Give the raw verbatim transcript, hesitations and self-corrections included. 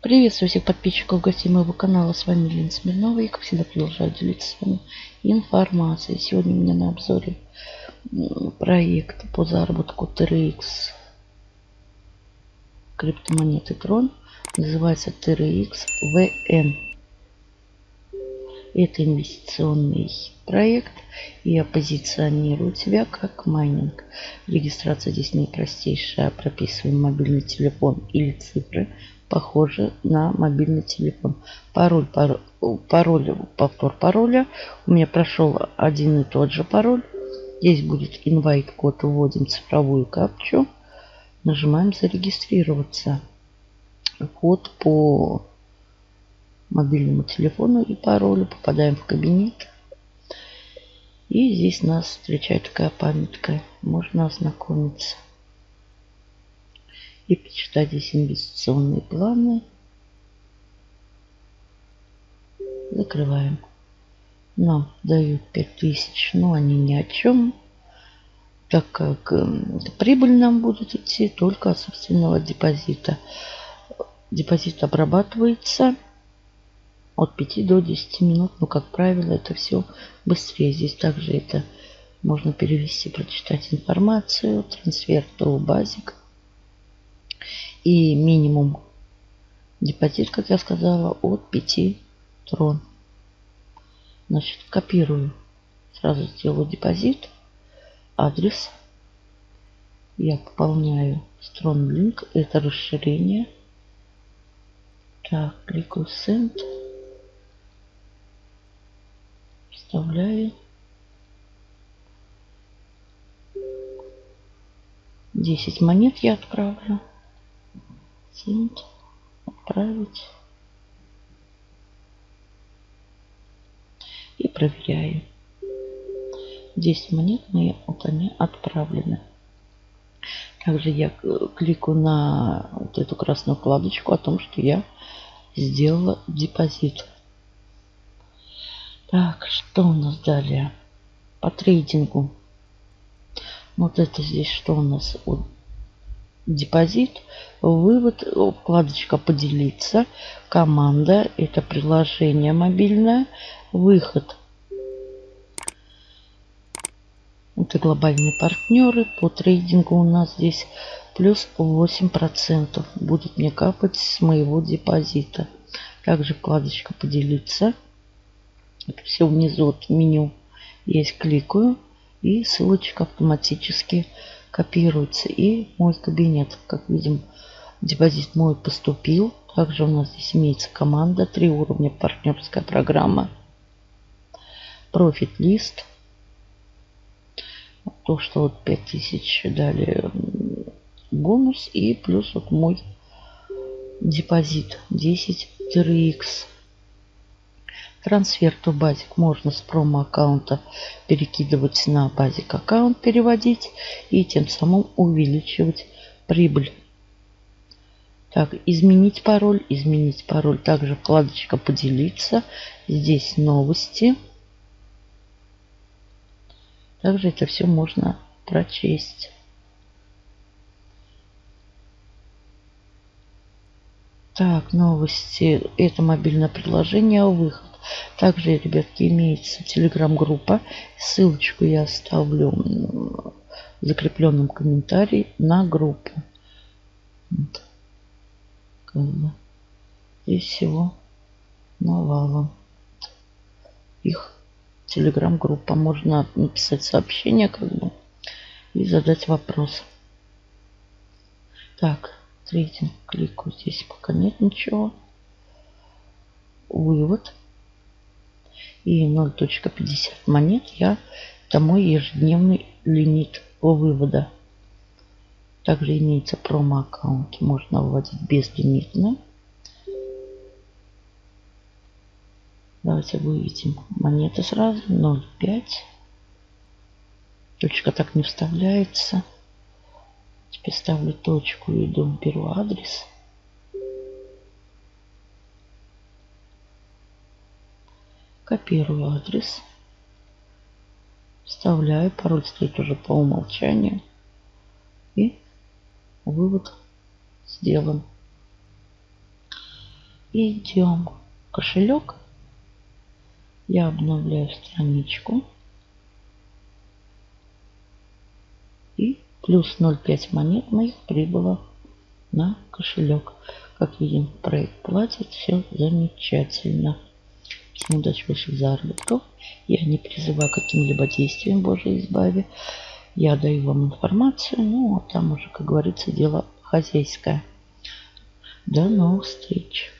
Приветствую всех подписчиков, гостей моего канала. С вами Елена Смирнова. И как всегда продолжаю делиться с вами информацией. Сегодня у меня на обзоре проект по заработку ти ар икс криптомонеты Tron. Называется ти ар икс ви эн. Это инвестиционный проект и оппозиционирую себя как майнинг. Регистрация здесь не простейшая. Прописываем мобильный телефон или цифры, похожие на мобильный телефон. Пароль, пароль, пароль, повтор пароля. У меня прошел один и тот же пароль. Здесь будет инвайт код. Вводим цифровую капчу. Нажимаем зарегистрироваться. Код по мобильному телефону и паролю. Попадаем в кабинет. И здесь нас встречает такая памятка. Можно ознакомиться. И почитать здесь инвестиционные планы. Закрываем. Нам дают пять тысяч, но они ни о чем, так как прибыль нам будет идти только от собственного депозита. Депозит обрабатывается от пяти до десяти минут, но, как правило, это все быстрее. Здесь также это можно перевести, прочитать информацию, трансфер до базик. И минимум депозит, как я сказала, от пяти трон. Значит, копирую. Сразу сделаю депозит. Адрес. Я пополняю Tron-Link. Это расширение. Так, кликаю Send. Вставляю. десять монет я отправлю. Отправить. И проверяю. десять монет мои вот они отправлены. Также я кликаю на вот эту красную вкладочку о том, что я сделала депозит. Так, что у нас далее? По трейдингу. Вот это здесь что у нас? Депозит, вывод, вкладочка поделиться, команда, это приложение мобильное, выход. Это глобальные партнеры, по трейдингу у нас здесь плюс восемь процентов будет мне капать с моего депозита. Также вкладочка поделиться, это все внизу от меню есть, кликаю и ссылочка автоматически копируется. И мой кабинет. Как видим, депозит мой поступил. Также у нас здесь имеется команда. Три уровня. Партнерская программа. Профит-лист. То, что вот пять тысяч дали бонус. И плюс вот мой депозит. десять ти ар икс. Трансфер to базик можно с промо-аккаунта перекидывать на базик-аккаунт, переводить и тем самым увеличивать прибыль. Так, изменить пароль, изменить пароль. Также вкладочка поделиться. Здесь новости. Также это все можно прочесть. Так, новости. Это мобильное приложение, выход. Также, ребятки, имеется телеграм-группа. Ссылочку я оставлю в закрепленном комментарии на группу. Здесь всего навалом. Их телеграм-группа. Можно написать сообщение как бы и задать вопрос. Так, третий кликаю. Здесь пока нет ничего. Вывод. И ноль точка пятьдесят монет я, это мой ежедневный лимит по вывода. Также имеется промо-аккаунт. Можно выводить безлимитно. Давайте выведем монеты сразу. ноль пять. Точка так не вставляется. Теперь ставлю точку, иду, беру адрес. Копирую адрес. Вставляю. Пароль стоит уже по умолчанию. И вывод сделан. идем в кошелек. Я обновляю страничку. И плюс ноль целых пять десятых монет моих прибыло на кошелек. Как видим, проект платит. Все замечательно. Всем удачи ваших заработков. Я не призываю к каким-либо действиям, Боже избави. Я даю вам информацию. Ну, а там уже, как говорится, дело хозяйское. До новых встреч.